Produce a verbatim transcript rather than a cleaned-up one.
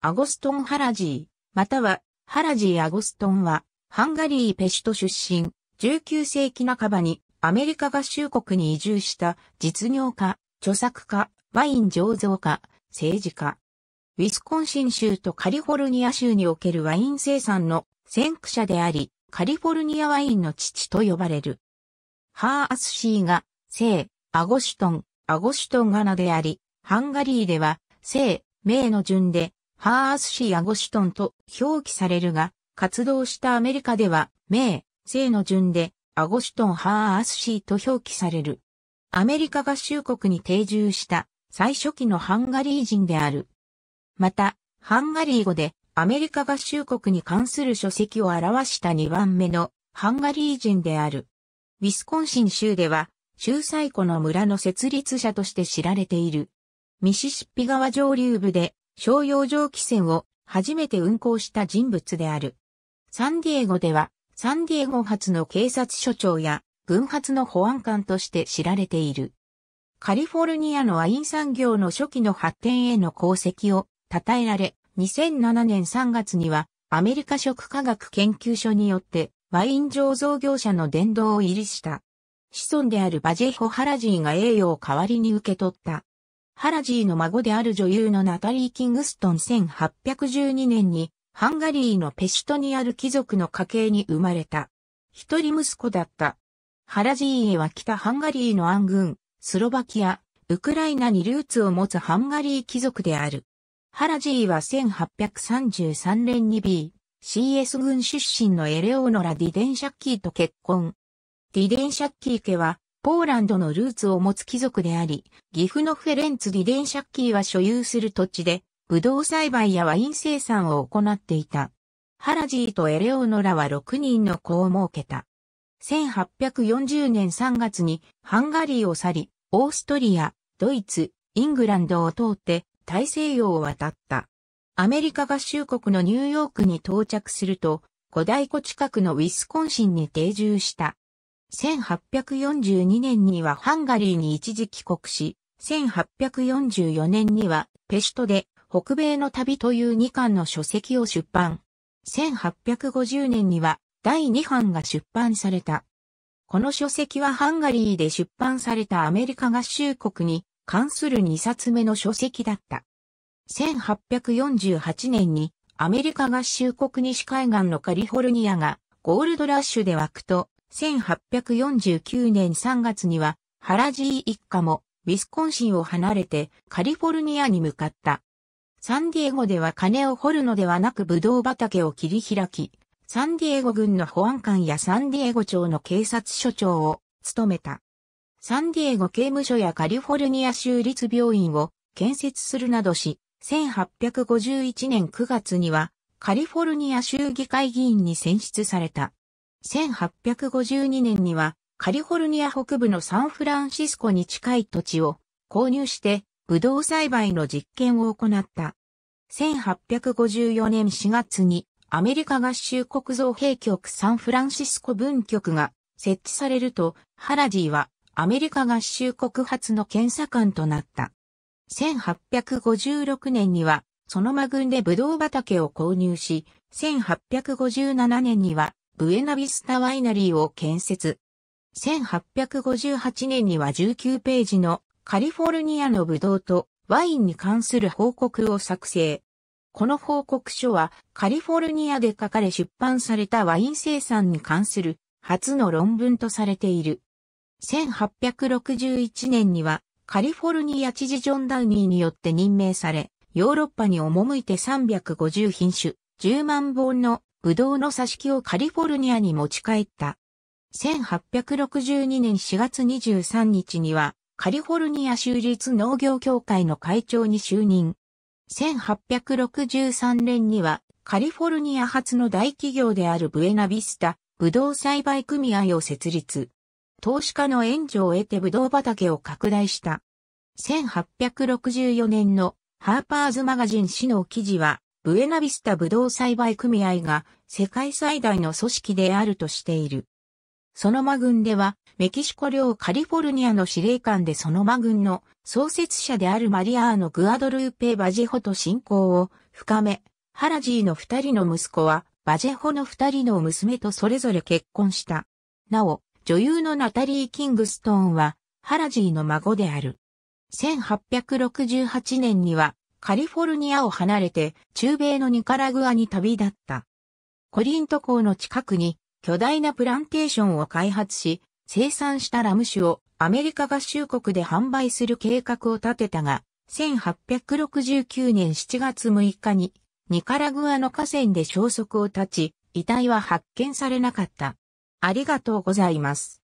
アゴストン・ハラジー、または、ハラジー・アゴストンは、ハンガリー・ペシュト出身、じゅうきゅうせいきなかばに、アメリカ合衆国に移住した、実業家、著作家、ワイン醸造家、政治家。ウィスコンシン州とカリフォルニア州におけるワイン生産の先駆者であり、カリフォルニアワインの父と呼ばれる。ハーアス・シーが、聖、アゴシュトン、アゴシュトンが名であり、ハンガリーでは、姓、名の順で、ハーアス・シー・アゴシュトンと表記されるが、活動したアメリカでは、名、姓の順で、アゴシュトン・ハーアス・シーと表記される。アメリカ合衆国に定住した、最初期のハンガリー人である。また、ハンガリー語で、アメリカ合衆国に関する書籍を表したにばんめの、ハンガリー人である。ウィスコンシン州では、州最古の村の設立者として知られている。ミシシッピ川上流部で、商用蒸気船を初めて運航した人物である。サンディエゴでは、サンディエゴ発の警察署長や、軍発の保安官として知られている。カリフォルニアのワイン産業の初期の発展への功績を称えられ、にせんななねんさんがつには、アメリカ食科学研究所によって、ワイン醸造業者の殿堂を入りした。子孫であるバジェホ・ハラジーが栄誉を代わりに受け取った。ハラジーの孫である女優のナタリー・キングストンせんはっぴゃくじゅうにねんにハンガリーのペシュトにある貴族の家系に生まれた。一人息子だった。ハラジーへは北ハンガリーのアン郡、スロバキア、ウクライナにルーツを持つハンガリー貴族である。ハラジーはせんはっぴゃくさんじゅうさんねんに ビーシーエス 郡出身のエレオーノラ・ディデンシャッキーと結婚。ディデンシャッキー家は、ポーランドのルーツを持つ貴族であり、岐阜のフェレンツ・ディデンシャッキーは所有する土地で、ブドウ栽培やワイン生産を行っていた。ハラジーとエレオノラはろくにんの子を設けた。せんはっぴゃくよんじゅうねんさんがつにハンガリーを去り、オーストリア、ドイツ、イングランドを通って大西洋を渡った。アメリカ合衆国のニューヨークに到着すると、五大湖近くのウィスコンシンに定住した。せんはっぴゃくよんじゅうにねんにはハンガリーに一時帰国し、せんはっぴゃくよんじゅうよねんにはペシュトで北米の旅というにかんの書籍を出版。せんはっぴゃくごじゅうねんにはだいにはんが出版された。この書籍はハンガリーで出版されたアメリカ合衆国に関するにさつめの書籍だった。せんはっぴゃくよんじゅうはちねんにアメリカ合衆国西海岸のカリフォルニアがゴールドラッシュで沸くと、せんはっぴゃくよんじゅうきゅうねんさんがつには、ハラジー一家も、ウィスコンシンを離れて、カリフォルニアに向かった。サンディエゴでは金を掘るのではなくブドウ畑を切り開き、サンディエゴ郡の保安官やサンディエゴ町の警察署長を務めた。サンディエゴ刑務所やカリフォルニア州立病院を建設するなどし、せんはっぴゃくごじゅういちねんくがつには、カリフォルニア州議会議員に選出された。せんはっぴゃくごじゅうにねんにはカリフォルニア北部のサンフランシスコに近い土地を購入してブドウ栽培の実験を行った。せんはっぴゃくごじゅうよねんしがつにアメリカ合衆国造幣局サンフランシスコ分局が設置されるとハラジーはアメリカ合衆国初の検査官となった。せんはっぴゃくごじゅうろくねんにはソノマ郡でブドウ畑を購入し、せんはっぴゃくごじゅうななねんにはブエナビスタワイナリーを建設。せんはっぴゃくごじゅうはちねんにはじゅうきゅうページのカリフォルニアのブドウとワインに関する報告を作成。この報告書はカリフォルニアで書かれ出版されたワイン生産に関する初の論文とされている。せんはっぴゃくろくじゅういちねんにはカリフォルニア知事ジョン・ダウニーによって任命され、ヨーロッパに赴いてさんびゃくごじゅうひんしゅ、じゅうまんぼんのブドウの挿し木をカリフォルニアに持ち帰った。せんはっぴゃくろくじゅうにねんしがつにじゅうさんにちにはカリフォルニア州立農業協会の会長に就任。せんはっぴゃくろくじゅうさんねんにはカリフォルニア発の大企業であるブエナビスタブドウ栽培組合を設立。投資家の援助を得てブドウ畑を拡大した。せんはっぴゃくろくじゅうよねんのハーパーズマガジン誌の記事はブエナビスタブドウ栽培組合が世界最大の組織であるとしている。ソノマ郡ではメキシコ領カリフォルニアの司令官でソノマ軍の創設者であるマリアーノ・グアドルーペ・バジェホと親交を深め、ハラジーの二人の息子はバジェホの二人の娘とそれぞれ結婚した。なお、女優のナタリー・キングストーンはハラジーの孫である。せんはっぴゃくろくじゅうはちねんにはカリフォルニアを離れて中米のニカラグアに旅立った。コリント港の近くに巨大なプランテーションを開発し、生産したラム酒をアメリカ合衆国で販売する計画を立てたが、せんはっぴゃくろくじゅうきゅうねんしちがつむいかにニカラグアの河川で消息を絶ち、遺体は発見されなかった。ありがとうございます。